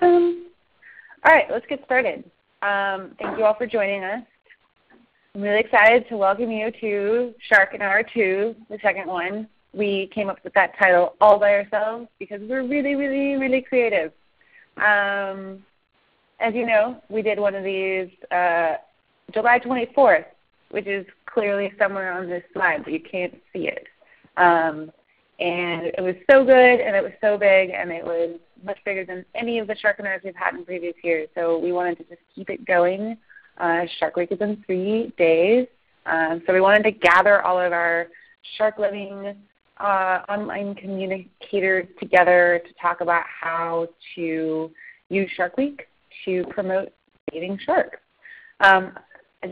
Awesome. All right, let's get started. Thank you all for joining us. I'm really excited to welcome you to Sharkinar 2, the second one. We came up with that title all by ourselves because we're really, really, really creative. As you know, we did one of these July 24th, which is clearly somewhere on this slide, but you can't see it. And it was so good, and it was so big, and it was much bigger than any of the Sharkinars we've had in previous years. So we wanted to just keep it going. Shark Week is in 3 days. So we wanted to gather all of our shark living online communicators together to talk about how to use Shark Week to promote saving sharks. A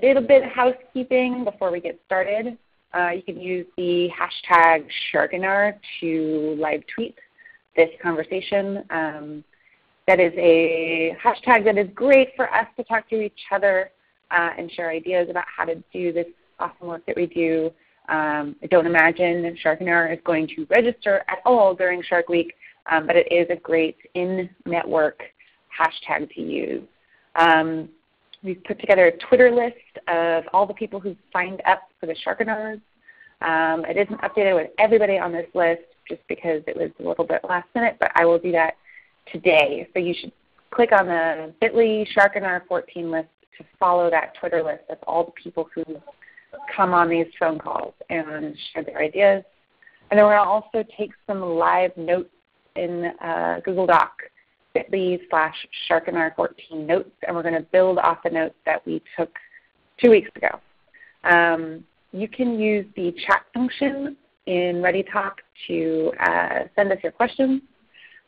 little bit of housekeeping before we get started. You can use the hashtag Sharkinar to live tweet this conversation. That is a hashtag that is great for us to talk to each other and share ideas about how to do this awesome work that we do. I don't imagine Sharkinar is going to register at all during Shark Week, but it is a great in-network hashtag to use. We've put together a Twitter list of all the people who signed up for the Sharkinars. It isn't updated with everybody on this list just because it was a little bit last minute, but I will do that today. So you should click on the bit.ly Sharkinar 14 list to follow that Twitter list of all the people who come on these phone calls and share their ideas. And then we're going to also take some live notes in Google Doc. bit.ly/Sharkinar14notes, and we're going to build off the notes that we took 2 weeks ago. You can use the chat function in ReadyTalk to send us your questions.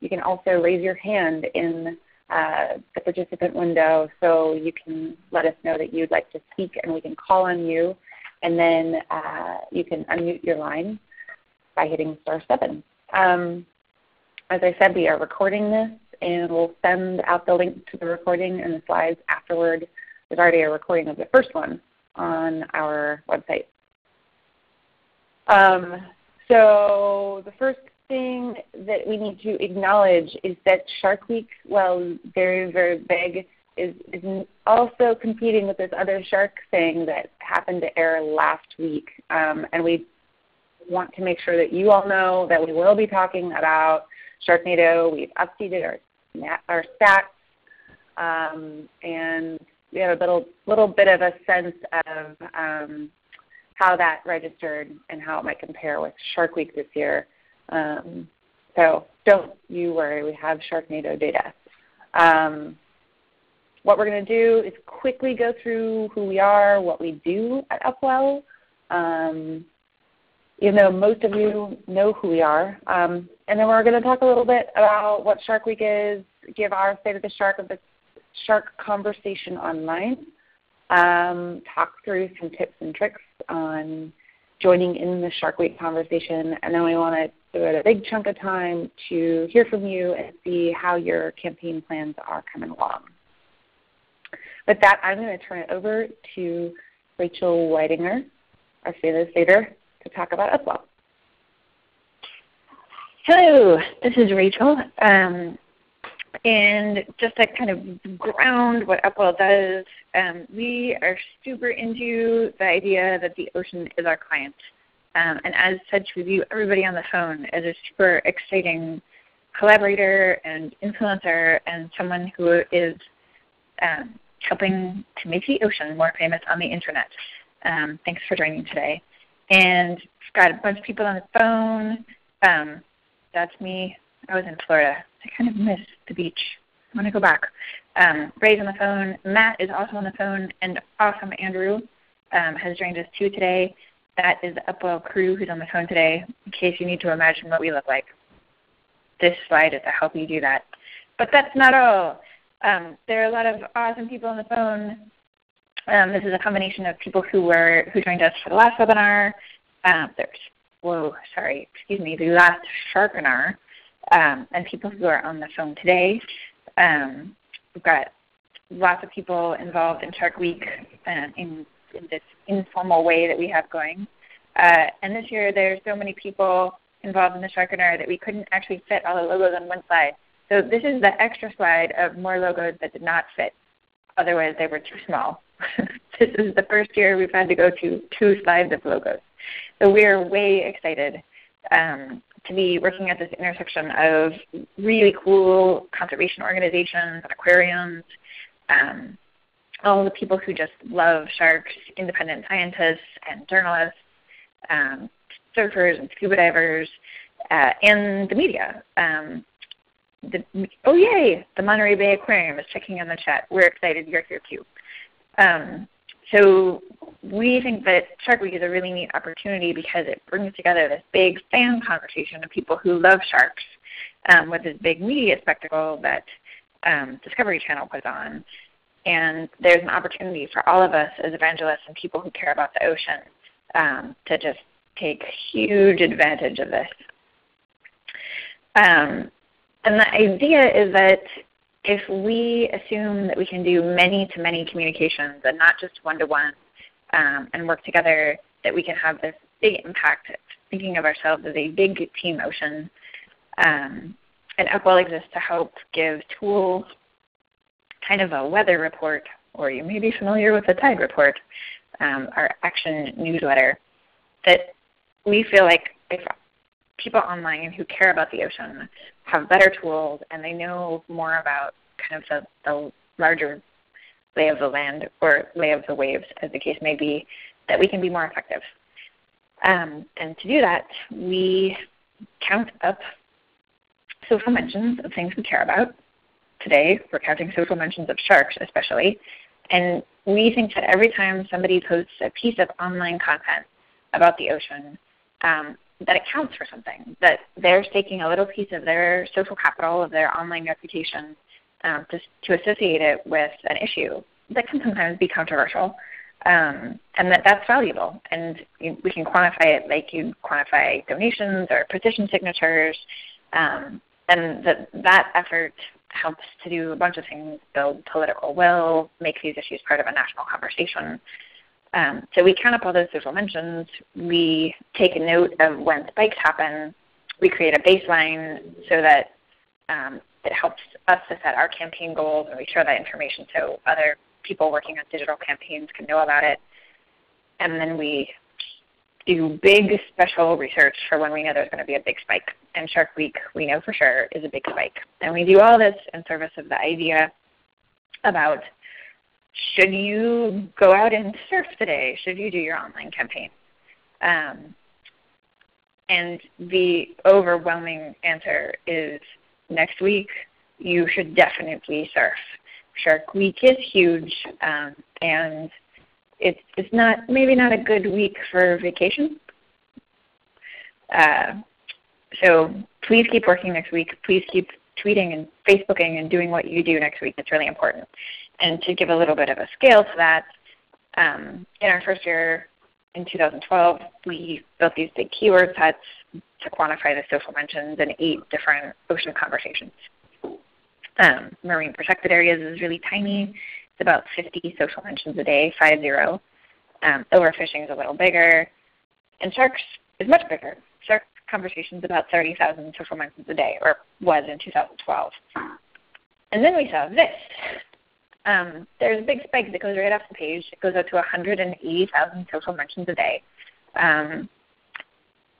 You can also raise your hand in the participant window so you can let us know that you'd like to speak, and we can call on you, and then you can unmute your line by hitting *7. As I said, we are recording this, and we'll send out the link to the recording and the slides afterward. There's already a recording of the first one on our website. So the first thing that we need to acknowledge is that Shark Week, while very, very big, is also competing with this other shark thing that happened to air last week. And we want to make sure that you all know that we will be talking about Sharknado. We've updated our stats, and we have a little bit of a sense of how that registered and how it might compare with Shark Week this year. So don't you worry, we have Sharknado data. What we're going to do is quickly go through who we are, what we do at Upwell. Even though most of you know who we are. And then we're going to talk a little bit about what Shark Week is, give our state of the shark conversation online, talk through some tips and tricks on joining in the Shark Week conversation, and then we want to devote a big chunk of time to hear from you and see how your campaign plans are coming along. With that, I'm going to turn it over to Rachel Whitinger, our fearless leader, to talk about Upwell. Hello, this is Rachel. And just to kind of ground what Upwell does, we are super into the idea that the ocean is our client. And as such, we view everybody on the phone as a super exciting collaborator and influencer and someone who is helping to make the ocean more famous on the Internet. Thanks for joining today. And we've got a bunch of people on the phone. That's me. I was in Florida. I kind of missed the beach. I want to go back. Ray's on the phone. Matt is also on the phone. And awesome Andrew has joined us too today. That is the Upwell crew who's on the phone today, in case you need to imagine what we look like. This slide is to help you do that. But that's not all. There are a lot of awesome people on the phone. This is a combination of people who joined us for the last webinar. The last Sharkinar, and people who are on the phone today. We've got lots of people involved in Shark Week in this informal way that we have going. And this year there's so many people involved in the Sharkinar that we couldn't actually fit all the logos on one slide. So this is the extra slide of more logos that did not fit. Otherwise they were too small. This is the first year we've had to go to 2 slides of logos. So we are way excited to be working at this intersection of really cool conservation organizations and aquariums, all the people who just love sharks, independent scientists and journalists, surfers and scuba divers, and the media. Oh yay! The Monterey Bay Aquarium is checking in the chat. We're excited you're here too. So we think that Shark Week is a really neat opportunity because it brings together this big fan conversation of people who love sharks with this big media spectacle that Discovery Channel puts on. And there's an opportunity for all of us as evangelists and people who care about the ocean to just take huge advantage of this. And the idea is that if we assume that we can do many-to-many communications and not just one-to-one and work together, that we can have this big impact, thinking of ourselves as a big team ocean. And Upwell exists to help give tools, kind of a weather report, or you may be familiar with the TIDE report, our action newsletter, that we feel like if people online who care about the ocean have better tools and they know more about kind of the larger lay of the land or lay of the waves, as the case may be, that we can be more effective. And to do that, we count up social mentions of things we care about. Today we're counting social mentions of sharks especially. And we think that every time somebody posts a piece of online content about the ocean, that it counts for something, that they're staking a little piece of their social capital, of their online reputation to associate it with an issue that can sometimes be controversial, and that's valuable. And we can quantify it like you quantify donations or petition signatures, and that effort helps to do a bunch of things, build political will, make these issues part of a national conversation. So we count up all those social mentions. We take a note of when spikes happen. We create a baseline so that it helps us to set our campaign goals, and we share that information so other people working on digital campaigns can know about it. And then we do big special research for when we know there's going to be a big spike. And Shark Week, we know for sure, is a big spike. And we do all this in service of the idea about, should you go out and surf today? Should you do your online campaign? And the overwhelming answer is next week you should definitely surf. Shark Week is huge, and it's not, maybe not a good week for vacation. So please keep working next week. Please keep tweeting and Facebooking and doing what you do next week. It's really important. And to give a little bit of a scale to that, in our first year in 2012, we built these big keyword sets to quantify the social mentions in 8 different ocean conversations. Marine protected areas is really tiny. It's about 50 social mentions a day, 50. Overfishing is a little bigger. And sharks is much bigger. Shark conversations about 30,000 social mentions a day, or was in 2012. And then we saw this. There's a big spike that goes right off the page. It goes up to 180,000 social mentions a day. And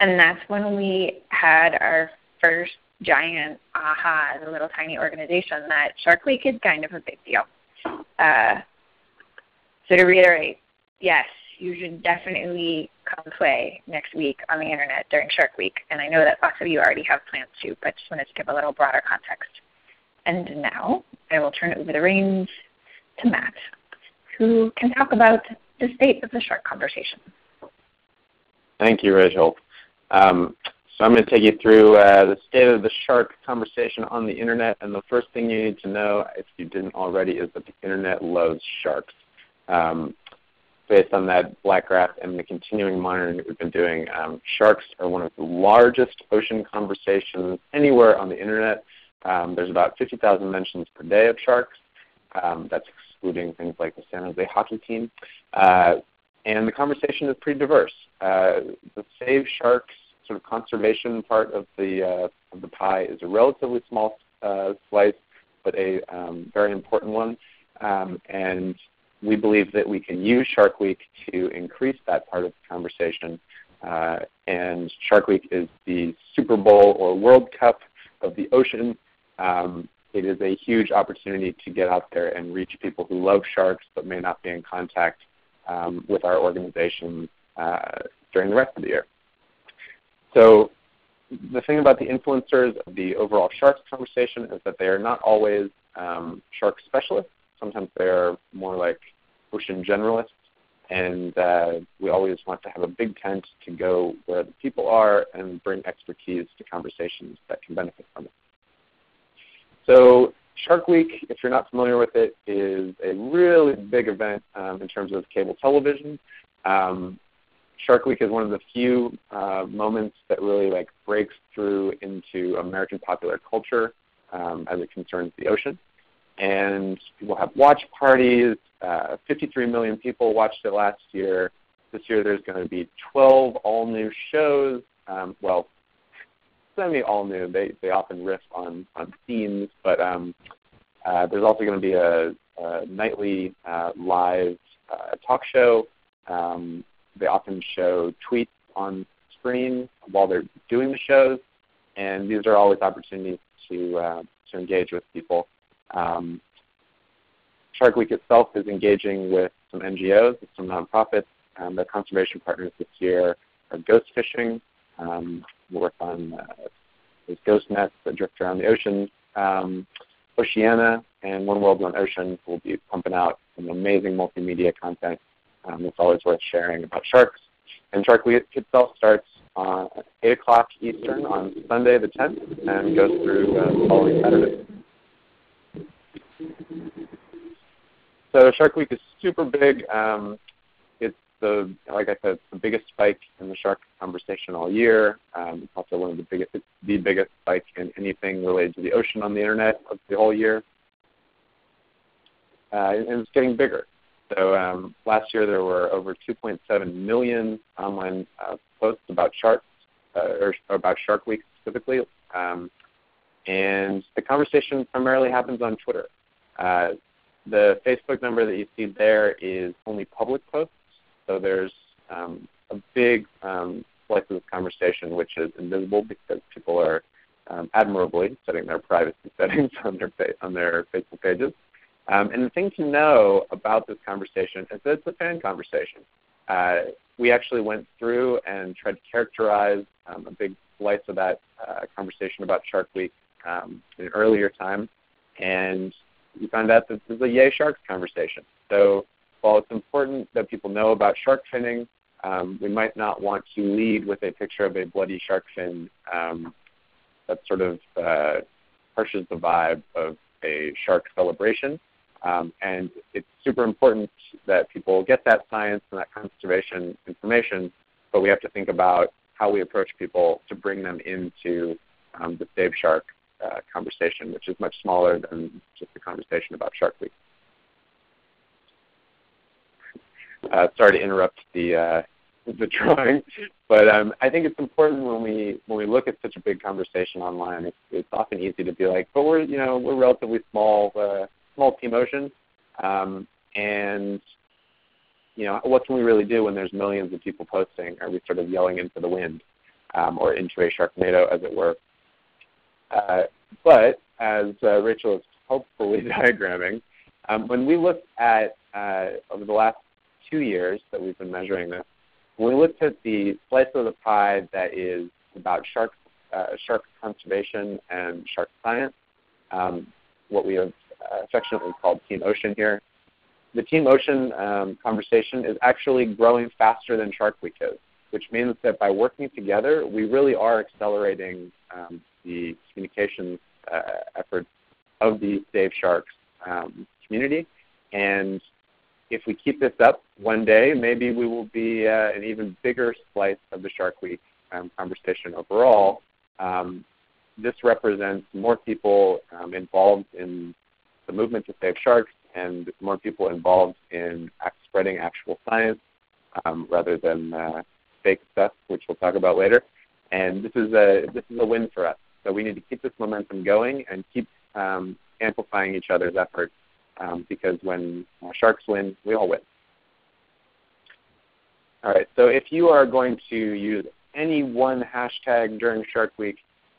that's when we had our first giant aha as a little tiny organization that Shark Week is kind of a big deal. So to reiterate, yes, you should definitely come play next week on the Internet during Shark Week. And I know that lots of you already have plans too, but just wanted to give a little broader context. And now I will turn over the reins to Matt, who can talk about the state of the shark conversation. Thank you, Rachel. So I'm going to take you through the state of the shark conversation on the Internet. And the first thing you need to know, if you didn't already, is that the Internet loves sharks. Based on that black graph and the continuing monitoring that we've been doing, sharks are one of the largest ocean conversations anywhere on the Internet. There's about 50,000 mentions per day of sharks. That's excluding things like the San Jose hockey team. And the conversation is pretty diverse. The Save Sharks sort of conservation part of the pie is a relatively small slice, but a very important one. And we believe that we can use Shark Week to increase that part of the conversation. And Shark Week is the Super Bowl or World Cup of the ocean. It is a huge opportunity to get out there and reach people who love sharks but may not be in contact with our organization during the rest of the year. So the thing about the influencers of the overall sharks conversation is that they are not always shark specialists. Sometimes they are more like ocean generalists, and we always want to have a big tent to go where the people are and bring expertise to conversations that can benefit from it. So Shark Week, if you're not familiar with it, is a really big event in terms of cable television. Shark Week is one of the few moments that really breaks through into American popular culture as it concerns the ocean. And people have watch parties. 53 million people watched it last year. This year there's going to be 12 all-new shows. Well, semi-all-new. They often riff on themes, but there's also going to be a nightly live talk show. They often show tweets on screen while they're doing the shows, and these are always opportunities to engage with people. Shark Week itself is engaging with some NGOs, some nonprofits. Their conservation partners this year are Ghost Fishing. We work on these ghost nets that drift around the ocean. Oceana and One World, One Ocean will be pumping out some amazing multimedia content that's always worth sharing about sharks. And Shark Week itself starts at 8 o'clock Eastern on Sunday the 10th and goes through the following Saturday. So Shark Week is super big. It's like I said, it's the biggest spike in the shark conversation all year. It's also one of the biggest, it's the biggest spike in anything related to the ocean on the internet of the whole year. And it's getting bigger. So last year there were over 2.7 million online posts about sharks, or about Shark Week specifically. And the conversation primarily happens on Twitter. The Facebook number that you see there is only public posts, so there's a big slice of this conversation which is invisible because people are admirably setting their privacy settings on their Facebook pages. And the thing to know about this conversation is that it's a fan conversation. We actually went through and tried to characterize a big slice of that conversation about Shark Week in an earlier time, and we found out that this is a yay sharks conversation. So while it's important that people know about shark finning, we might not want to lead with a picture of a bloody shark fin that sort of harshes the vibe of a shark celebration. And it's super important that people get that science and that conservation information, but we have to think about how we approach people to bring them into the Save Shark conversation, which is much smaller than just the conversation about Shark Week. Sorry to interrupt the drawing, but I think it's important when we look at such a big conversation online, it's often easy to be like, but we're relatively small team ocean, and what can we really do when there's millions of people posting? Are we sort of yelling into the wind or into a Sharknado, as it were? But as Rachel is hopefully diagramming, when we looked at over the last 2 years that we've been measuring this, when we looked at the slice of the pie that is about shark conservation and shark science, what we have affectionately called Team Ocean here, the Team Ocean conversation is actually growing faster than Shark Week is, which means that by working together, we really are accelerating the communications efforts of the Save Sharks community. And if we keep this up, one day maybe we will be an even bigger slice of the Shark Week conversation overall. This represents more people involved in the movement to save sharks and more people involved in spreading actual science rather than fake stuff, which we'll talk about later. And this is a win for us. So we need to keep this momentum going and keep amplifying each other's efforts because when sharks win, we all win. All right, so if you are going to use any one hashtag during Shark Week,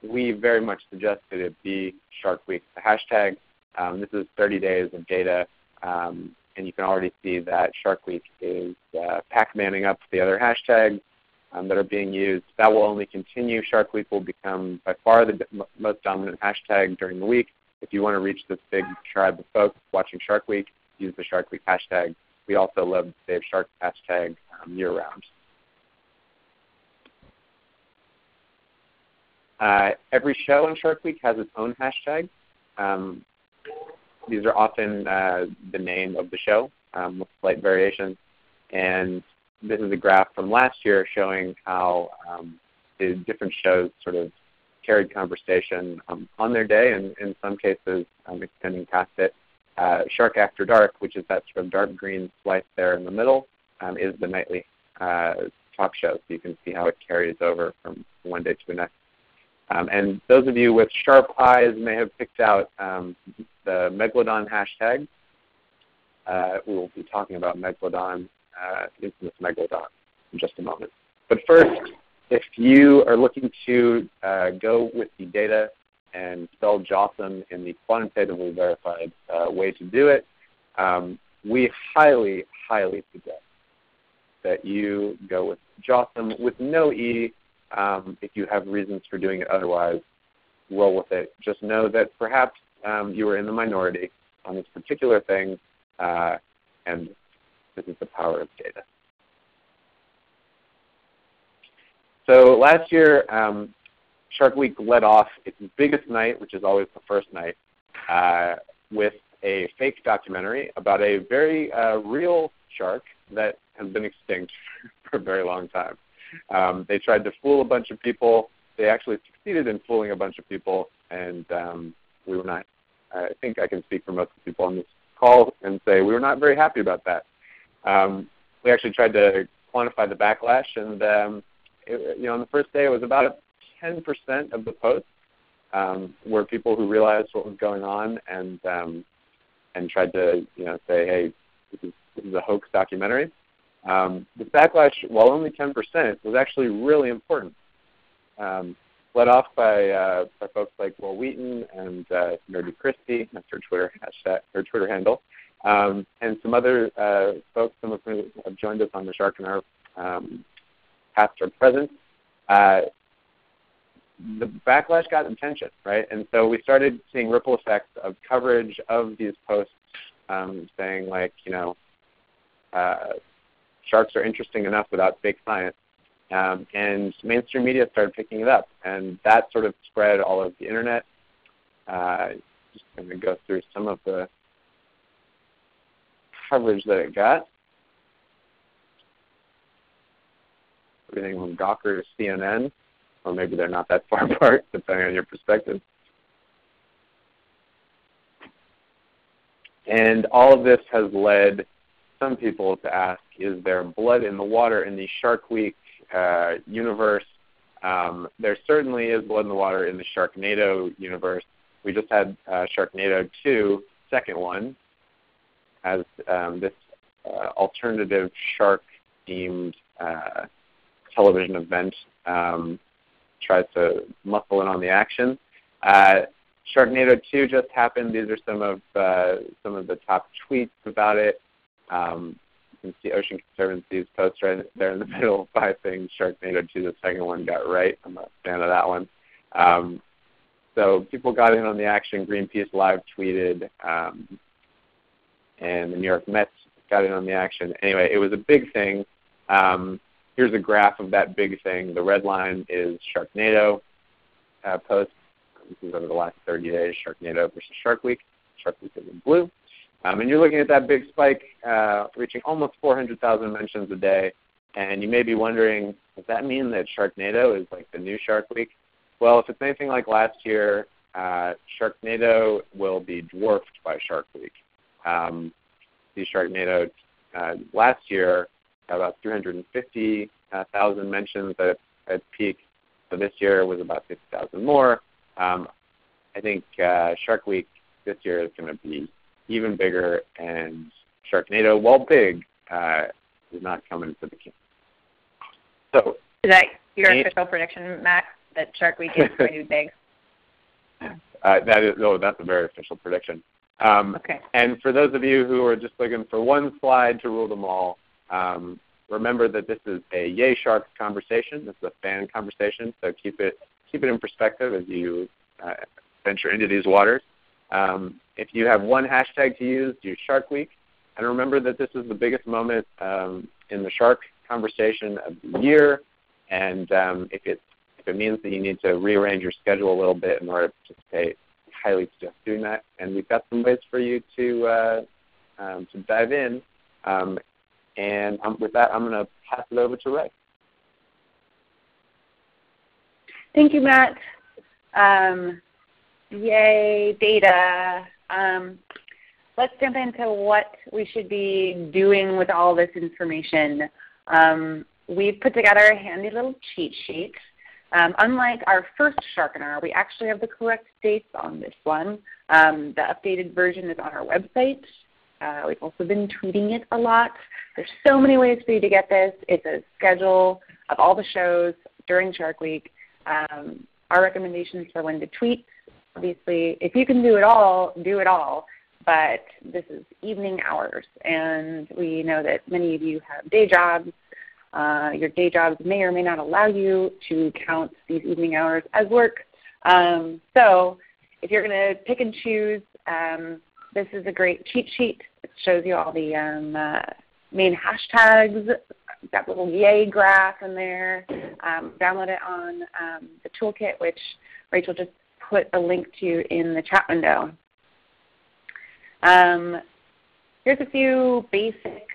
we very much suggest that it be Shark Week. The hashtag, this is 30 days of data, and you can already see that Shark Week is Pac-Manning up the other hashtags that are being used. That will only continue. Shark Week will become by far the most dominant hashtag during the week. If you want to reach this big tribe of folks watching Shark Week, use the Shark Week hashtag. We also love the Save Sharks hashtag year-round. Every show in Shark Week has its own hashtag. These are often the name of the show with slight variations. And this is a graph from last year showing how the different shows sort of carried conversation on their day and in some cases extending past it. Shark After Dark, which is that sort of dark green slice there in the middle, is the nightly talk show. So you can see how it carries over from one day to the next. And those of you with sharp eyes may have picked out the Megalodon hashtag. We will be talking about Megalodon, infamous Megalodon, in just a moment. But first, if you are looking to go with the data and spell JOSM in the quantitatively verified way to do it, we highly, highly suggest that you go with JOSM with no E. If you have reasons for doing it otherwise, roll with it. Just know that perhaps you are in the minority on this particular thing, and this is the power of data. So last year, Shark Week led off its biggest night, which is always the first night, with a fake documentary about a very real shark that has been extinct for a very long time. They tried to fool a bunch of people. They actually succeeded in fooling a bunch of people, and we were not, I think I can speak for most of the people on this call and say we were not very happy about that. We actually tried to quantify the backlash, and you know, on the first day it was about 10% of the posts were people who realized what was going on and tried to, you know, say, hey, this is a hoax documentary. The backlash, while only 10%, was actually really important, led off by folks like Will Wheaton and Nerdy Christie, that's her Twitter hashtag, her Twitter handle, and some other folks, some of whom have joined us on the Sharkinar past or present. The backlash got attention, right? And so we started seeing ripple effects of coverage of these posts saying, like, you know, sharks are interesting enough without fake science. And mainstream media started picking it up. And that sort of spread all over the Internet. Just going to go through some of the coverage that it got. Everything from Gawker to CNN. Or maybe they're not that far apart, depending on your perspective. And all of this has led some people to ask, is there blood in the water in the Shark Week universe? There certainly is blood in the water in the Sharknado universe. We just had Sharknado 2, second one, as this alternative shark-themed television event tries to muscle in on the action. Sharknado 2 just happened. These are some of the top tweets about it. You can see Ocean Conservancy's post right there in the middle, 5 things Sharknado 2, the second one, got right. I'm a fan of that one. So people got in on the action. Greenpeace live tweeted, and the New York Mets got in on the action. Anyway, it was a big thing. Here's a graph of that big thing. The red line is Sharknado posts. This is over the last 30 days, Sharknado versus Shark Week. Shark Week is in blue. And you're looking at that big spike reaching almost 400,000 mentions a day. And you may be wondering, does that mean that Sharknado is like the new Shark Week? Well, if it's anything like last year, Sharknado will be dwarfed by Shark Week. The Sharknado last year got about 350,000 mentions at peak. So this year was about 50,000 more. I think Shark Week this year is going to be even bigger, and Sharknado, while big, is not coming for the kids. So is that your official prediction, Matt, that Shark Week is going to be big? That is, no, that's a very official prediction. Okay. And for those of you who are just looking for one slide to rule them all, remember that this is a Yay Sharks conversation. This is a fan conversation, so keep it in perspective as you venture into these waters. If you have one hashtag to use, do Shark Week. And remember that this is the biggest moment in the shark conversation of the year. And if it means that you need to rearrange your schedule a little bit in order to participate, I highly suggest doing that. And we've got some ways for you to dive in. And with that, I'm going to pass it over to Ray. Thank you, Matt. Yay, data. Let's jump into what we should be doing with all this information. We've put together a handy little cheat sheet. Unlike our first Sharkinar, we actually have the correct dates on this one. The updated version is on our website. We've also been tweeting it a lot. There's so many ways for you to get this. It's a schedule of all the shows during Shark Week. Our recommendations for when to tweet. Obviously, if you can do it all, do it all. But this is evening hours, and we know that many of you have day jobs. Your day jobs may or may not allow you to count these evening hours as work. So if you're going to pick and choose, this is a great cheat sheet. It shows you all the main hashtags. That little yay graph in there. Download it on the toolkit, which Rachel just put a link to in the chat window. Here's a few basic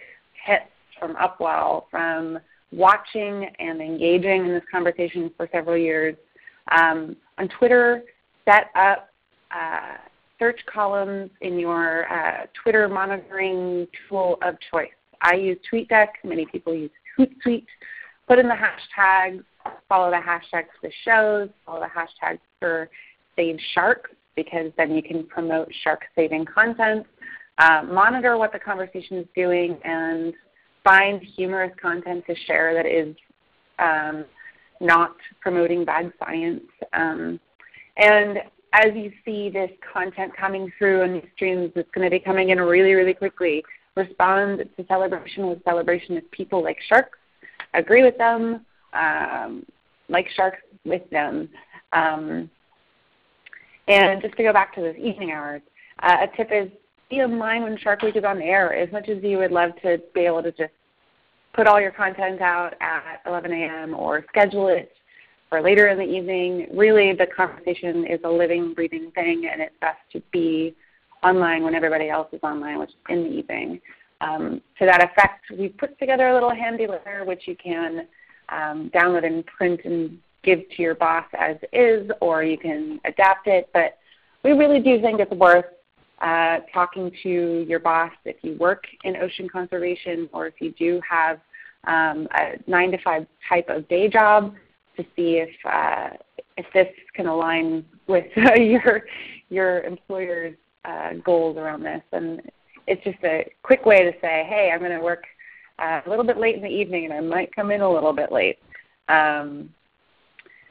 hits from Upwell, from watching and engaging in this conversation for several years. On Twitter, set up search columns in your Twitter monitoring tool of choice. I use TweetDeck. Many people use Hootsuite. Put in the hashtags. Follow the hashtags for the shows. Follow the hashtags for Save Sharks, because then you can promote shark-saving content. Monitor what the conversation is doing and find humorous content to share that is not promoting bad science. And as you see this content coming through in these streams, it's going to be coming in really, really quickly. Respond to celebration with celebration of people like sharks. Agree with them, like sharks with them. And just to go back to those evening hours, a tip is be online when Shark Week is on the air. As much as you would love to be able to just put all your content out at 11 a.m. or schedule it for later in the evening, really the conversation is a living, breathing thing, and it's best to be online when everybody else is online, which is in the evening. To that effect, we put together a little handy letter which you can download and print and give to your boss as is, or you can adapt it. But we really do think it's worth talking to your boss if you work in ocean conservation or if you do have a 9-to-5 type of day job, to see if this can align with your employer's goals around this. And it's just a quick way to say, hey, I'm going to work a little bit late in the evening and I might come in a little bit late.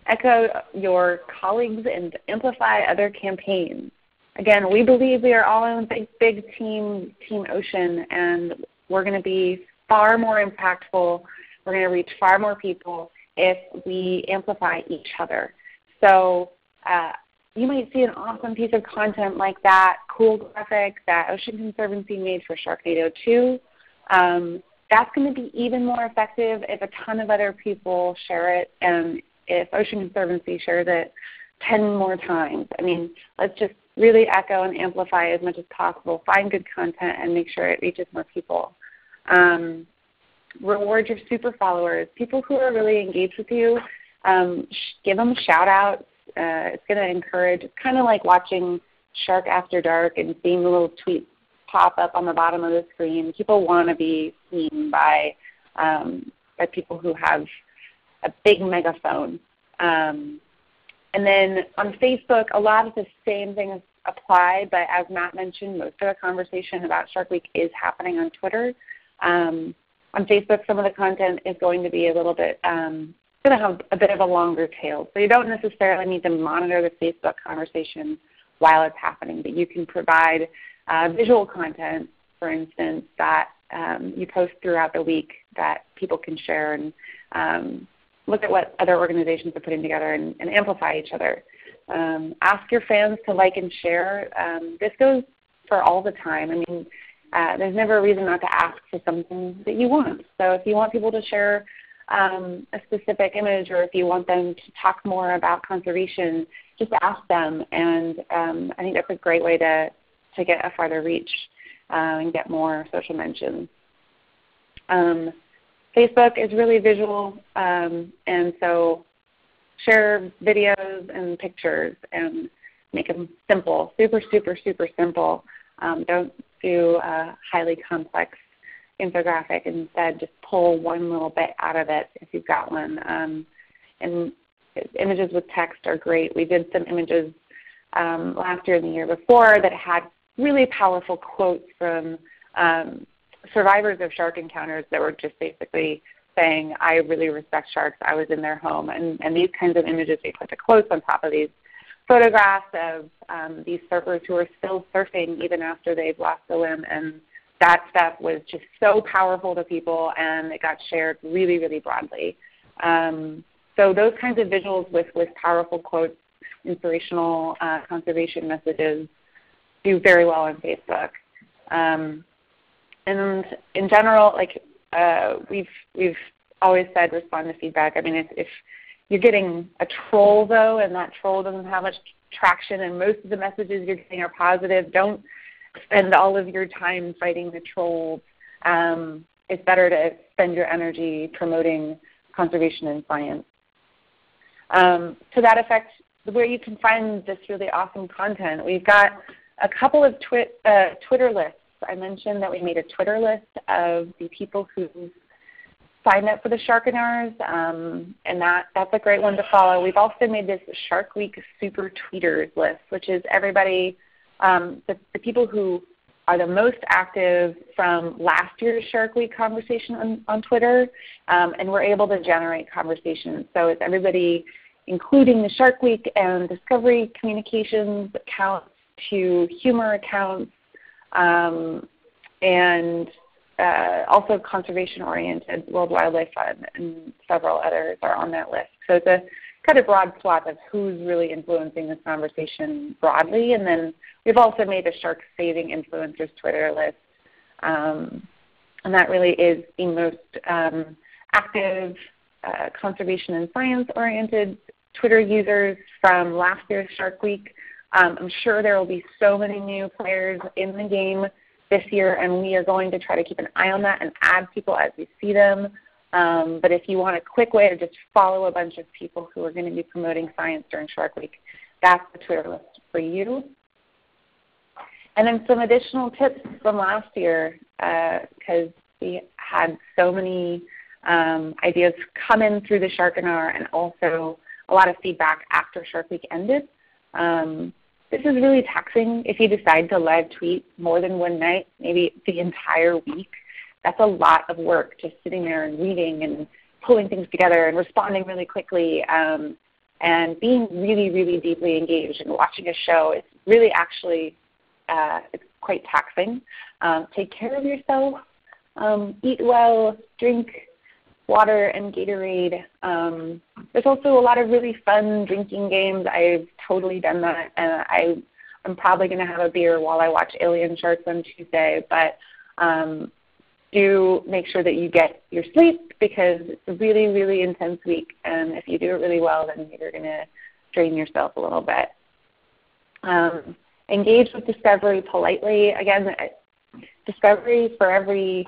Echo your colleagues and amplify other campaigns. Again, we believe we are all in a big team ocean, and we're going to be far more impactful. We're going to reach far more people if we amplify each other. So you might see an awesome piece of content like that cool graphic that Ocean Conservancy made for Sharknado 2. That's going to be even more effective if a ton of other people share it, and if Ocean Conservancy shares it 10 more times. I mean, let's just really echo and amplify as much as possible. Find good content and make sure it reaches more people. Reward your super followers, people who are really engaged with you. Give them shout-outs. It's going to encourage. It's kind of like watching Shark After Dark and seeing the little tweets pop up on the bottom of the screen. People want to be seen by people who have a big megaphone. And then on Facebook, a lot of the same things apply, but as Matt mentioned, most of the conversation about Shark Week is happening on Twitter. On Facebook, some of the content is going to be a little bit going to have a bit of a longer tail. So you don't necessarily need to monitor the Facebook conversation while it's happening, but you can provide visual content, for instance, that you post throughout the week that people can share and look at what other organizations are putting together and amplify each other. Ask your fans to like and share. This goes for all the time. I mean, there's never a reason not to ask for something that you want. So if you want people to share a specific image, or if you want them to talk more about conservation, just ask them. And I think that's a great way to get a farther reach and get more social mentions. Facebook is really visual, and so share videos and pictures and make them simple, super, super, super simple. Don't do highly complex infographic. Instead, just pull one little bit out of it if you've got one. And images with text are great. We did some images last year and the year before that had really powerful quotes from survivors of shark encounters that were just basically saying, I really respect sharks. I was in their home. And these kinds of images, we put the quotes on top of these photographs of these surfers who are still surfing even after they've lost a limb. And that stuff was just so powerful to people, and it got shared really, really broadly. So those kinds of visuals with powerful quotes, inspirational conservation messages do very well on Facebook. And in general, like we've always said, respond to feedback. I mean, if you're getting a troll though, and that troll doesn't have much traction, and most of the messages you're getting are positive, don't spend all of your time fighting the trolls. It's better to spend your energy promoting conservation and science. To that effect, where you can find this really awesome content, we've got a couple of Twitter lists. I mentioned that we made a Twitter list of the people who signed up for the Sharkinars, and that's a great one to follow. We've also made this Shark Week Super Tweeters list, which is everybody. The people who are the most active from last year's Shark Week conversation on Twitter, and we're able to generate conversations. So it's everybody, including the Shark Week and Discovery communications accounts to humor accounts, and also conservation-oriented World Wildlife Fund and several others are on that list. So it's a kind of broad swath of who's really influencing this conversation broadly. And then we've also made a Shark Saving Influencers Twitter list. And that really is the most active conservation and science-oriented Twitter users from last year's Shark Week. I'm sure there will be so many new players in the game this year, and we are going to try to keep an eye on that and add people as we see them. But if you want a quick way to just follow a bunch of people who are going to be promoting science during Shark Week, that's the Twitter list for you. And then some additional tips from last year, because we had so many ideas come in through the Sharkinar and also a lot of feedback after Shark Week ended. This is really taxing if you decide to live tweet more than one night, maybe the entire week. That's a lot of work, just sitting there and reading and pulling things together and responding really quickly and being really, really deeply engaged and watching a show. It's really actually it's quite taxing. Take care of yourself. Eat well. Drink water and Gatorade. There's also a lot of really fun drinking games. I've totally done that. I'm probably going to have a beer while I watch Alien Sharks on Tuesday, but do make sure that you get your sleep because it's a really, really intense week, and if you do it really well, then you're going to drain yourself a little bit. Engage with Discovery politely. Again, Discovery, for every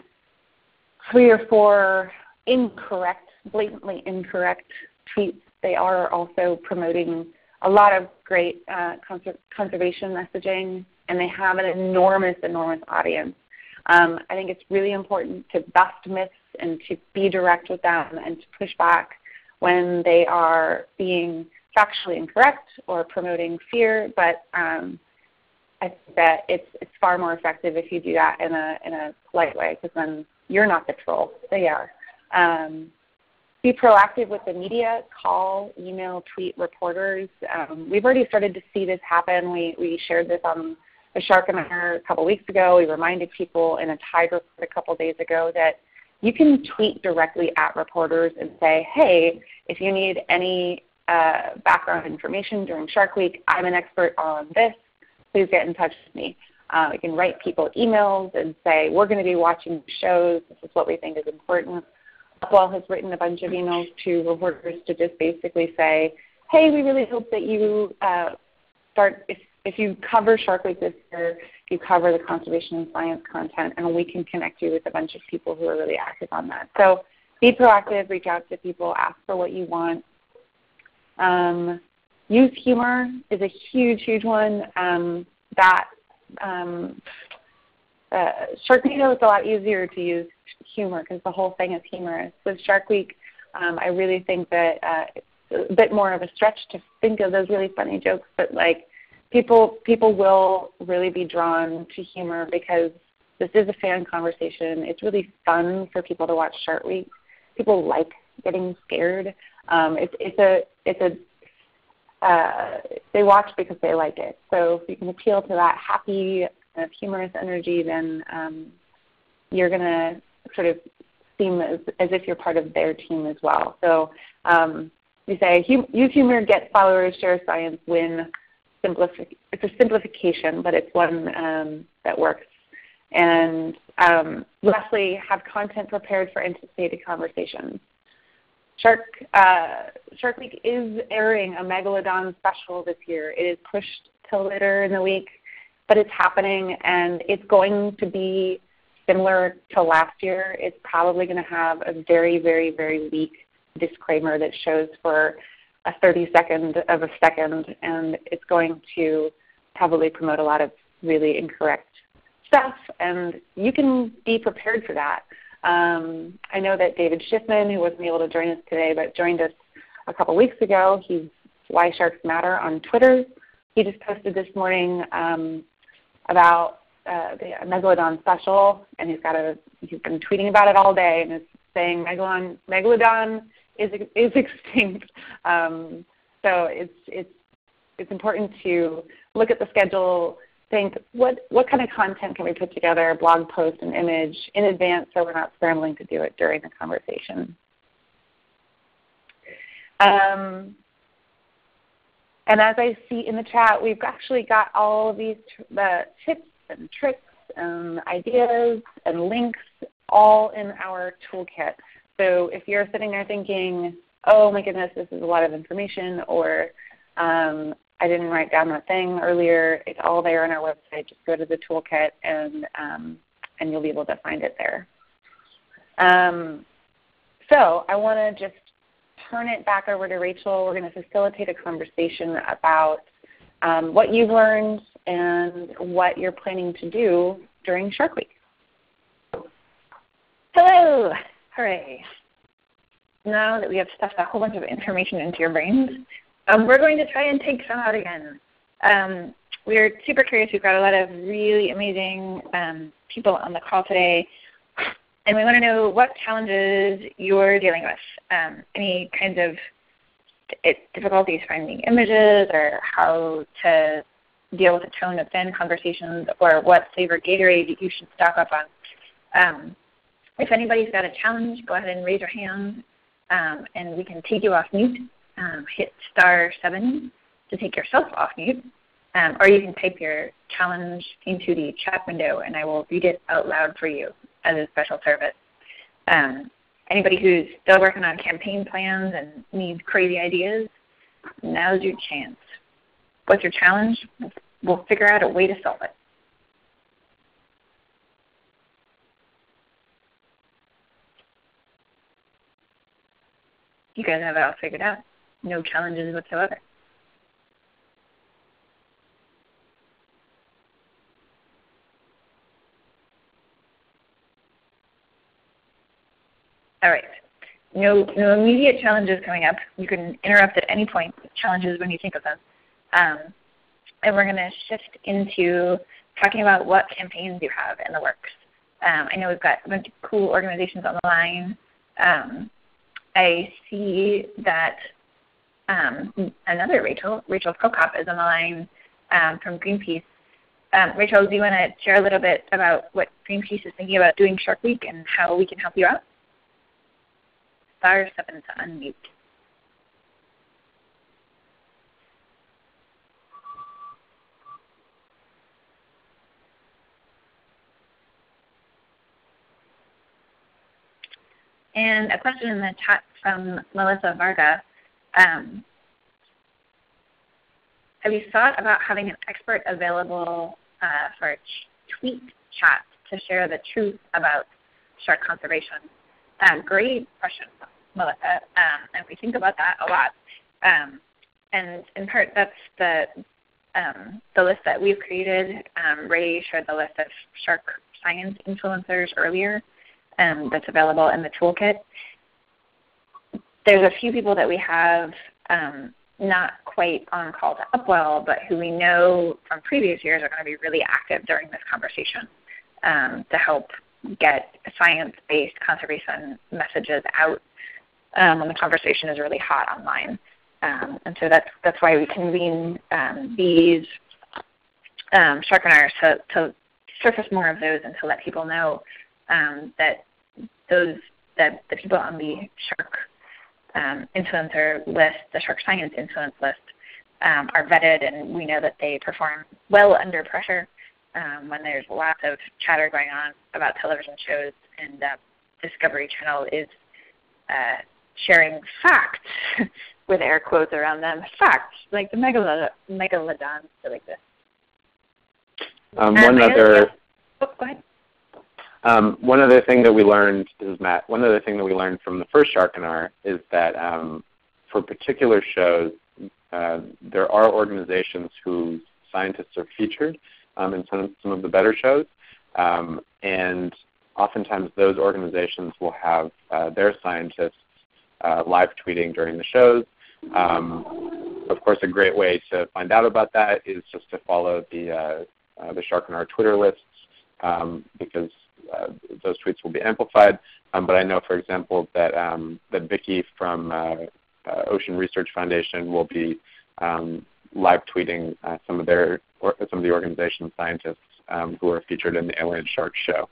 3 or 4 incorrect, blatantly incorrect tweets, they are also promoting a lot of great conservation messaging, and they have an enormous, enormous audience. I think it's really important to bust myths and to be direct with them and to push back when they are being factually incorrect or promoting fear, but I think that it's far more effective if you do that in a polite way, because then you're not the troll, they are. Be proactive with the media. Call, email, tweet reporters. We've already started to see this happen. We shared this on the Sharkinar a couple weeks ago. We reminded people in a TIDE report a couple days ago that you can tweet directly at reporters and say, hey, if you need any background information during Shark Week, I'm an expert on this. Please get in touch with me. We can write people emails and say, we're going to be watching shows. This is what we think is important. Upwell has written a bunch of emails to reporters to just basically say, hey, we really hope that you if you cover Shark Week this year, you cover the conservation and science content, and we can connect you with a bunch of people who are really active on that. So be proactive, reach out to people, ask for what you want. Use humor is a huge, huge one. Sharknado is a lot easier to use humor because the whole thing is humorous. With Shark Week, I really think that it's a bit more of a stretch to think of those really funny jokes, but like people will really be drawn to humor because this is a fan conversation. It's really fun for people to watch Shark Week. People like getting scared. They watch because they like it. So if you can appeal to that happy kind of humorous energy, then you're going to sort of seem as if you're part of their team as well. So you say, use humor, get followers, share science, win. It's a simplification, but it's one that works. And lastly, have content prepared for anticipated conversations. Shark Week is airing a Megalodon special this year. It is pushed till later in the week, but it's happening, and it's going to be similar to last year. It's probably going to have a very, very, very weak disclaimer that shows for a 32nd of a second, and it's going to probably promote a lot of really incorrect stuff, and you can be prepared for that. I know that David Schiffman, who wasn't able to join us today but joined us a couple weeks ago, he's Why Sharks Matter on Twitter. He just posted this morning about the Megalodon special, and he's been tweeting about it all day, and it's saying Megalodon is extinct. So it's important to look at the schedule, think what kind of content can we put together, a blog post, an image, in advance so we're not scrambling to do it during the conversation. And as I see in the chat, we've actually got all of these tips and tricks and ideas and links all in our toolkit. So if you're sitting there thinking, oh my goodness, this is a lot of information, or I didn't write down that thing earlier, it's all there on our website. Just go to the toolkit, and you'll be able to find it there. So I want to just turn it back over to Rachel. We're going to facilitate a conversation about what you've learned and what you're planning to do during Shark Week. Hello. Hooray. Now that we have stuffed a whole bunch of information into your brains, we're going to try and take some out again. We're super curious. We've got a lot of really amazing people on the call today, and we want to know what challenges you're dealing with, any kinds of difficulties finding images, or how to deal with the tone of fan conversations, or what flavored Gatorade you should stock up on. If anybody's got a challenge, go ahead and raise your hand, and we can take you off mute. Hit *7 to take yourself off mute, or you can type your challenge into the chat window, and I will read it out loud for you as a special service. Anybody who's still working on campaign plans and needs crazy ideas, now's your chance. What's your challenge? We'll figure out a way to solve it. You guys have it all figured out. No challenges whatsoever. All right. No immediate challenges coming up. You can interrupt at any point with challenges when you think of them. And we're going to shift into talking about what campaigns you have in the works. I know we've got a bunch of cool organizations on the line. I see that another Rachel Prokop is on the line from Greenpeace. Rachel, do you want to share a little bit about what Greenpeace is thinking about doing Shark Week and how we can help you out? Star 7 to unmute. And a question in the chat from Melissa Varga. Have you thought about having an expert available for tweet chat to share the truth about shark conservation? Great question, Melissa. And we think about that a lot. And in part, that's the list that we've created. Ray shared the list of shark science influencers earlier. That's available in the toolkit. There's a few people that we have not quite on call to Upwell, but who we know from previous years are going to be really active during this conversation to help get science-based conservation messages out when the conversation is really hot online. And so that's why we convene these Sharkinars to surface more of those and to let people know that the people on the shark influencer list, the shark science influence list, are vetted, and we know that they perform well under pressure when there's lots of chatter going on about television shows, and Discovery Channel is sharing facts with air quotes around them, facts like the megalodon, stuff like this. Go ahead. One other thing that we learned, this is Matt, one other thing that we learned from the first Sharkinar is that for particular shows, there are organizations whose scientists are featured in some of the better shows. And oftentimes those organizations will have their scientists live tweeting during the shows. Of course, a great way to find out about that is just to follow the Sharkinar Twitter lists because those tweets will be amplified. But I know, for example, that Vicki from Ocean Research Foundation will be live tweeting some of the organization's scientists who are featured in the Alien Sharks show.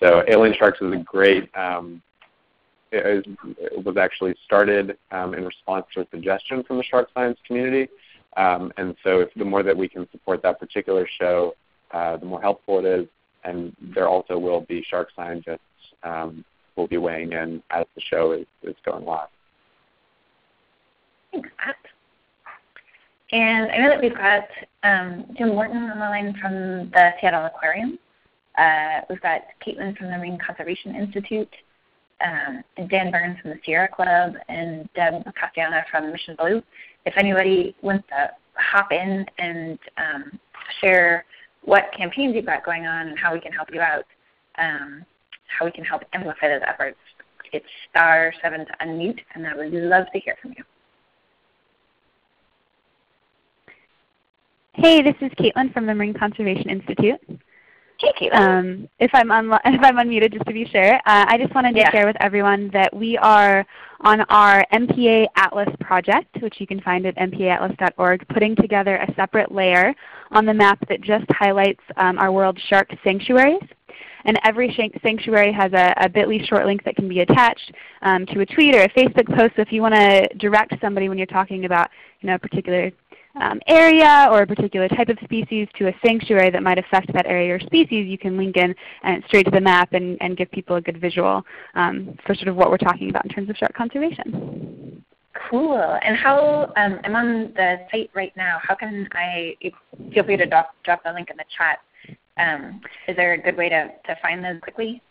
So Alien Sharks is a great. It was actually started in response to a suggestion from the shark science community, and so the more that we can support that particular show, the more helpful it is. And there also will be shark scientists who will be weighing in as the show is going live. Thanks, Matt. And I know that we've got Jim Morton on the line from the Seattle Aquarium. We've got Caitlin from the Marine Conservation Institute, and Dan Burns from the Sierra Club, and Deb Castellana from Mission Blue. If anybody wants to hop in and share what campaigns you've got going on and how we can help you out, how we can help amplify those efforts, it's *7 to unmute, and I would love to hear from you. Hey, this is Caitlin from the Marine Conservation Institute. Hey, Caitlin. If I'm unmuted, just to be sure, I just wanted to share with everyone that we are on our MPA Atlas project, which you can find at mpaatlas.org, putting together a separate layer on the map that just highlights our world's shark sanctuaries. And every sanctuary has a bit.ly short link that can be attached to a tweet or a Facebook post. So if you want to direct somebody when you're talking about a particular area or a particular type of species to a sanctuary that might affect that area or species, you can link in straight to the map and give people a good visual for sort of what we're talking about in terms of shark conservation. Cool. And how I'm on the site right now. How can I feel free to drop the link in the chat? Is there a good way to find those quickly?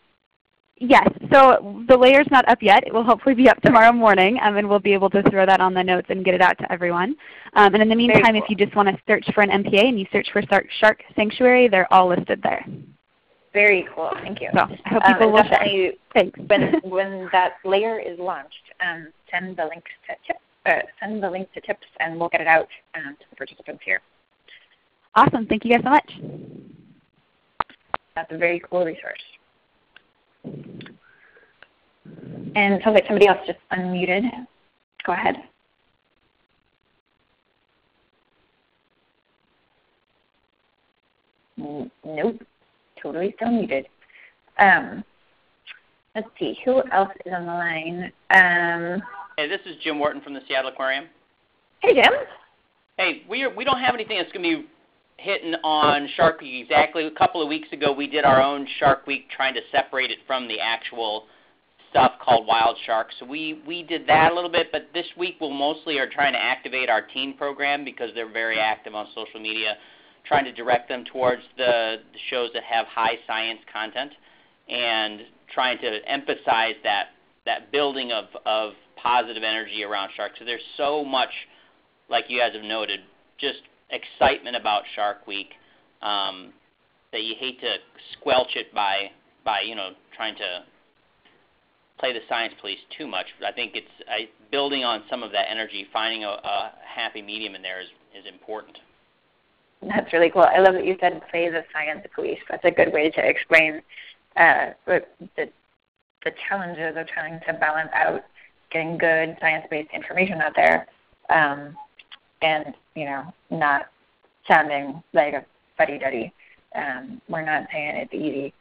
Yes. So the layer's not up yet. It will hopefully be up tomorrow morning, and we'll be able to throw that on the notes and get it out to everyone. And in the meantime, if you just want to search for an MPA and you search for shark sanctuary, they're all listed there. Very cool. Thank you. Well, I hope people will share. Thanks. When that layer is launched, send the link to tips. And we'll get it out to the participants here. Awesome. Thank you guys so much. That's a very cool resource. And it sounds like somebody else just unmuted. Go ahead. Nope. Totally still muted. Let's see. Who else is on the line? Hey, this is Jim Morton from the Seattle Aquarium. Hey, Jim. Hey, we don't have anything that's going to be hitting on Shark Week exactly. A couple of weeks ago we did our own Shark Week trying to separate it from the actual stuff called Wild Sharks. So we did that a little bit, but this week we'll mostly are trying to activate our teen program because they're very active on social media, trying to direct them towards the shows that have high science content and trying to emphasize that building of positive energy around sharks. So there's so much, like you guys have noted, just excitement about Shark Week that you hate to squelch it by trying to play the science police too much. I think it's building on some of that energy, finding a happy medium in there is important. That's really cool. I love that you said play the science police. That's a good way to explain the challenges of trying to balance out getting good science-based information out there, and not sounding like a fuddy-duddy. We're not saying it's easy.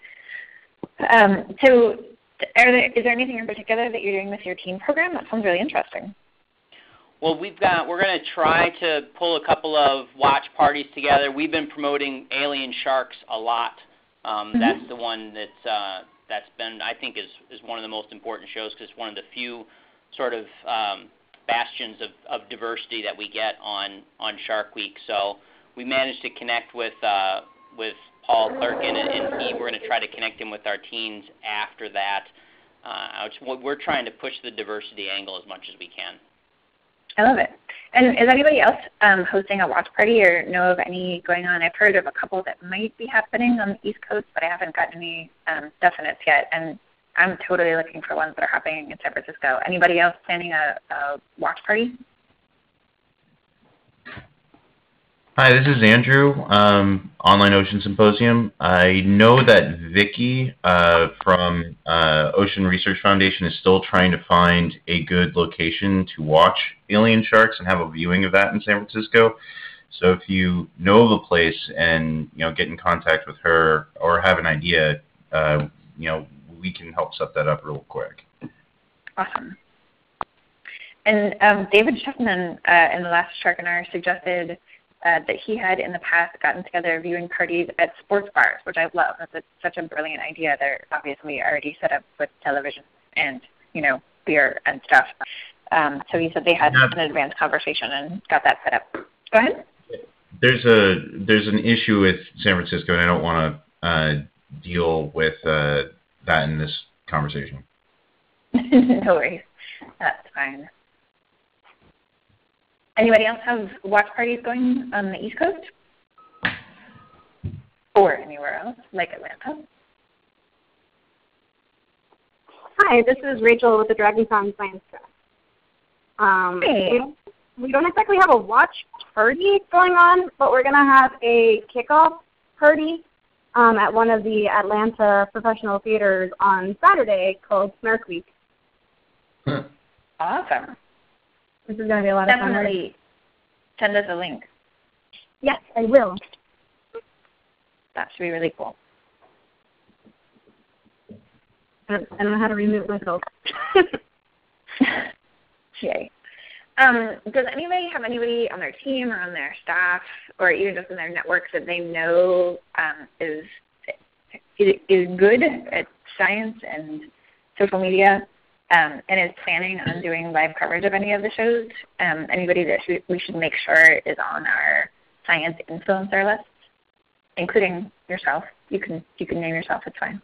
So is there anything in particular that you're doing with your teen program? That sounds really interesting. Well, we're going to try to pull a couple of watch parties together. We've been promoting Alien Sharks a lot. That's the one that's been, I think, is one of the most important shows because it's one of the few sort of bastions of diversity that we get on Shark Week. So we managed to connect with Paul Clerkin and Steve. We're going to try to connect him with our teens after that. We're trying to push the diversity angle as much as we can. I love it. And is anybody else hosting a watch party or know of any going on? I've heard of a couple that might be happening on the East Coast, but I haven't gotten any definites yet. And I'm totally looking for ones that are happening in San Francisco. Anybody else planning a watch party? Hi, this is Andrew, Online Ocean Symposium. I know that Vicki from Ocean Research Foundation is still trying to find a good location to watch Alien Sharks and have a viewing of that in San Francisco. So if you know the place and get in contact with her or have an idea, we can help set that up real quick. Awesome. And David Shuffman in the last Sharkinar suggested that he had in the past gotten together viewing parties at sports bars, which I love. That's such a brilliant idea. They're obviously already set up with television and beer and stuff. So he said they had an advanced conversation and got that set up. Go ahead. There's an issue with San Francisco, and I don't want to deal with that in this conversation. No worries. That's fine. Anybody else have watch parties going on the East Coast or anywhere else, like Atlanta? Hi, this is Rachel with the Dragon Con Science Trust. Hey. We don't exactly have a watch party going on, but we're going to have a kickoff party at one of the Atlanta professional theaters on Saturday called Shark Week. Huh. Awesome. This is going to be a lot of fun. Definitely send us a link. Yes, I will. That should be really cool. I don't know how to remove myself. Yay. Does anybody have anybody on their team or on their staff or even just in their network that they know is good at science and social media? And is planning on doing live coverage of any of the shows? Anybody that we should make sure is on our science influencer list, including yourself. You can name yourself. It's fine.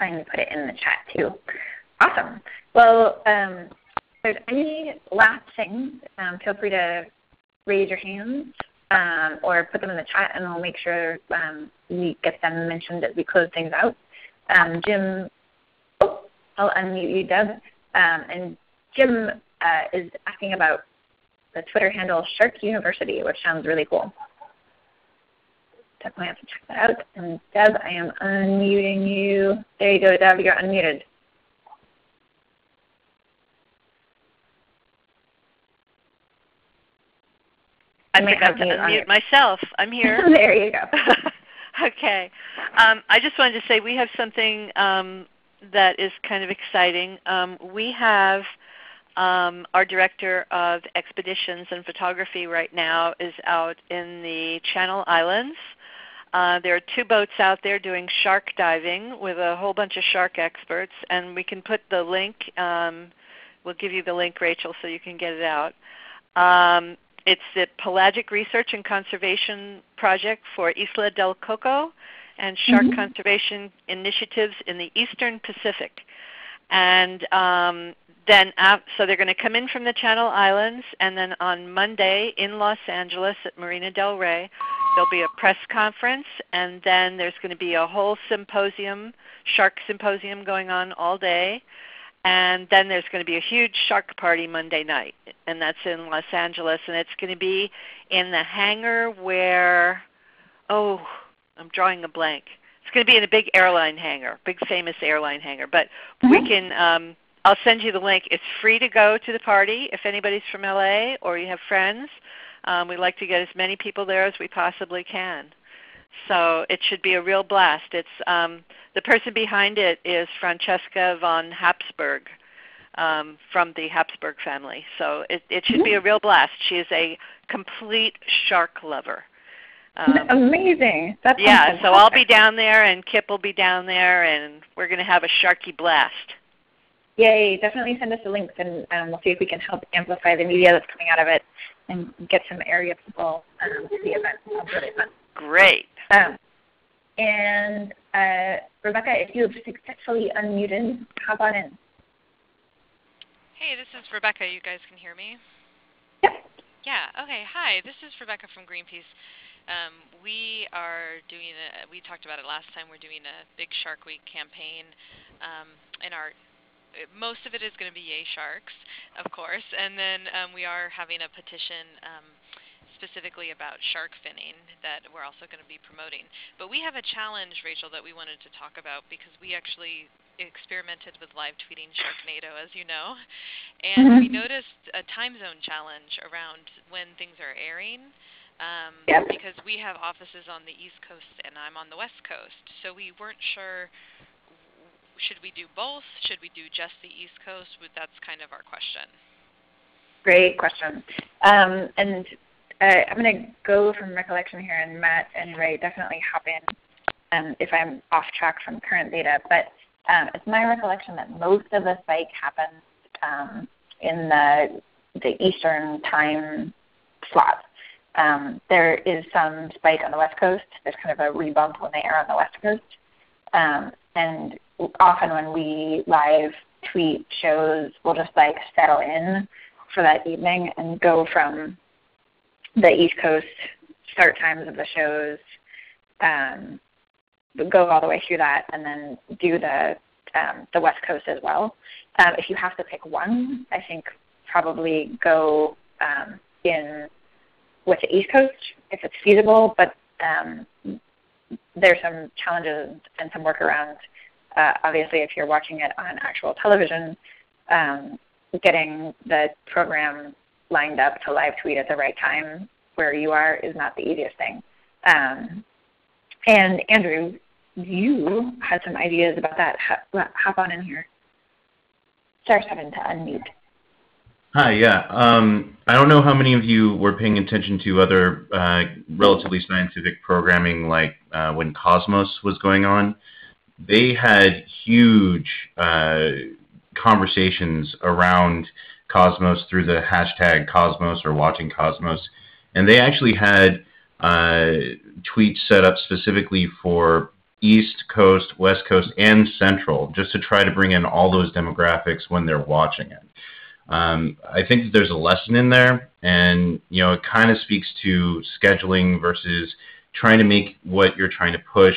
I'm going to put it in the chat too. Awesome. Well, if there's any last things, feel free to raise your hands or put them in the chat, and I'll make sure we get them mentioned as we close things out. Jim, oh, I'll unmute you, Deb. And Jim is asking about the Twitter handle Shark University, which sounds really cool. Definitely have to check that out. And Deb, I am unmuting you. There you go, Deb. You're unmuted. I might have to unmute myself. I'm here. There you go. Okay. I just wanted to say we have something that is kind of exciting. We have our Director of Expeditions and Photography right now is out in the Channel Islands. There are two boats out there doing shark diving with a whole bunch of shark experts, and we can put the link. We'll give you the link, Rachel, so you can get it out. It's the Pelagic Research and Conservation Project for Isla del Coco and Shark Conservation Initiatives in the Eastern Pacific. And so they're going to come in from the Channel Islands, and then on Monday in Los Angeles at Marina del Rey there'll be a press conference, and then there's going to be a whole symposium, shark symposium going on all day. And then there's going to be a huge shark party Monday night, and that's in Los Angeles. And it's going to be in the hangar where, oh, I'm drawing a blank. It's going to be in a big airline hangar, big famous airline hangar. But we can, I'll send you the link. It's free to go to the party if anybody's from LA or you have friends. We'd like to get as many people there as we possibly can. So it should be a real blast. It's the person behind it is Francesca von Habsburg from the Habsburg family. So it should be a real blast. She is a complete shark lover. Amazing. That's awesome. So I'll be down there, and Kip will be down there, and we're going to have a sharky blast. Yay. Definitely send us the links, and we'll see if we can help amplify the media that's coming out of it and get some area people to the event. That's really fun. Great. And Rebecca, if you have successfully unmuted, hop on in. Hey, this is Rebecca. You guys can hear me? Yep. Yeah. Okay. Hi, this is Rebecca from Greenpeace. We are doing – we talked about it last time. We're doing a big Shark Week campaign, and most of it is going to be Yay Sharks, of course. And then we are having a petition specifically about shark finning that we're also going to be promoting. But we have a challenge, Rachel, that we wanted to talk about because we actually experimented with live tweeting Sharknado, as you know. And we noticed a time zone challenge around when things are airing because we have offices on the East Coast and I'm on the West Coast. So we weren't sure, should we do both? Should we do just the East Coast? That's kind of our question. Great question. And I'm going to go from recollection here, and Matt and Ray definitely hop in if I'm off track from current data. But it's my recollection that most of the spike happens in the Eastern time slot. There is some spike on the West Coast. There's kind of a rebump when they air on the West Coast. And often when we live tweet shows, we'll just like settle in for that evening and go from the East Coast start times of the shows, go all the way through that, and then do the West Coast as well. If you have to pick one, I think probably go in with the East Coast if it's feasible, but there's some challenges and some workarounds. Obviously, if you're watching it on actual television, getting the program lined up to live tweet at the right time where you are is not the easiest thing. And Andrew, you had some ideas about that. Hop on in here. Sorry, having to unmute. Hi, yeah. I don't know how many of you were paying attention to other relatively scientific programming, like when Cosmos was going on. They had huge conversations around Cosmos through the hashtag Cosmos or watching Cosmos, and they actually had tweets set up specifically for East Coast, West Coast, and Central, just to try to bring in all those demographics when they're watching it. I think that there's a lesson in there, and you know, it kind of speaks to scheduling versus trying to make what you're trying to push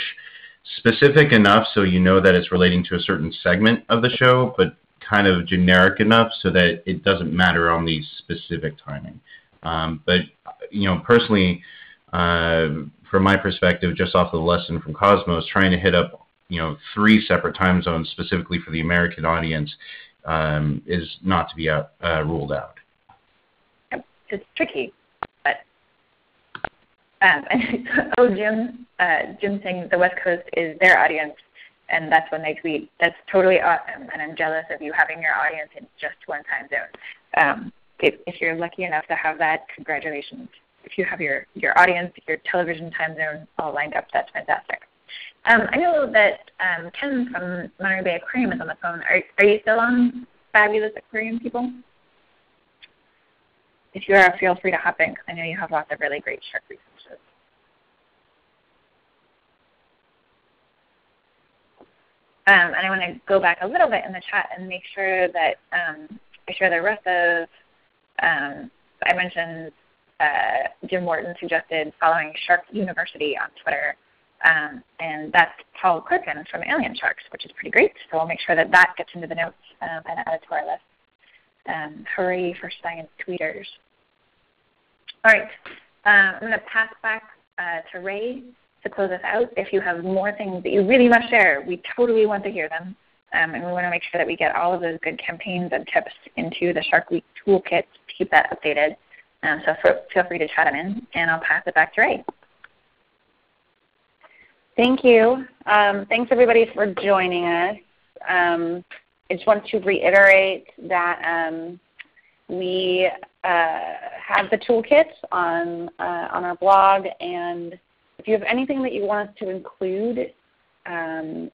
specific enough so you know that it's relating to a certain segment of the show, but kind of generic enough so that it doesn't matter on the specific timing. But you know, personally, from my perspective, just off the lesson from Cosmos, trying to hit up, you know, 3 separate time zones specifically for the American audience is not to be ruled out. It's tricky, but Jim saying the West Coast is their audience, and that's when they tweet. That's totally awesome, and I'm jealous of you having your audience in just one time zone. If you're lucky enough to have that, congratulations. If you have your audience, your television time zone all lined up, that's fantastic. I know that Ken from Monterey Bay Aquarium is on the phone. Are you still on, fabulous aquarium people? If you are, feel free to hop in because I know you have lots of really great shark resources. And I want to go back a little bit in the chat and make sure that I share the rest of, I mentioned Jim Morton suggested following Shark University on Twitter. And that's Paul Corcoran from Alien Sharks, which is pretty great. So we'll make sure that that gets into the notes and added to our list. Hooray for science tweeters. All right. I'm going to pass back to Ray to close us out. If you have more things that you really must share, we totally want to hear them. And we want to make sure that we get all of those good campaigns and tips into the Shark Week toolkit to keep that updated. So feel free to chat them in, and I'll pass it back to Ray. Thank you. Thanks everybody for joining us. I just want to reiterate that we have the toolkit on our blog, and if you have anything that you want us to include,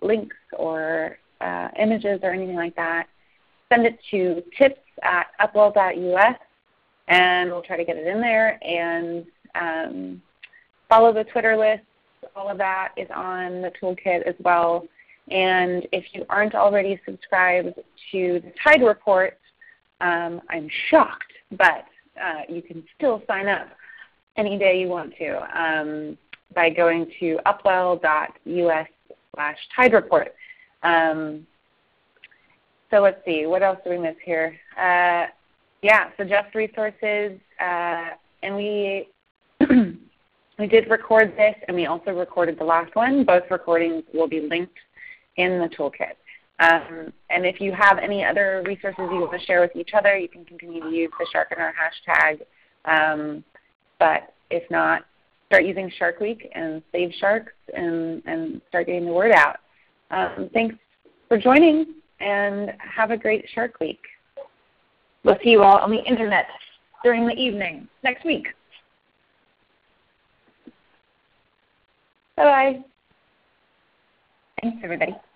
links or images or anything like that, send it to tips@upwell.us. And we'll try to get it in there, and follow the Twitter list. All of that is on the toolkit as well. And if you aren't already subscribed to the TIDE report, I'm shocked, but you can still sign up any day you want to by going to upwell.us/TIDE report. So let's see, what else do we miss here? Yeah, suggest resources, and we we did record this, and we also recorded the last one. Both recordings will be linked in the toolkit. And if you have any other resources you want to share with each other, you can continue to use the Sharkinar hashtag. But if not, start using Shark Week and save sharks and start getting the word out. Thanks for joining, and have a great Shark Week. We'll see you all on the internet during the evening next week. Bye-bye. Thanks, everybody.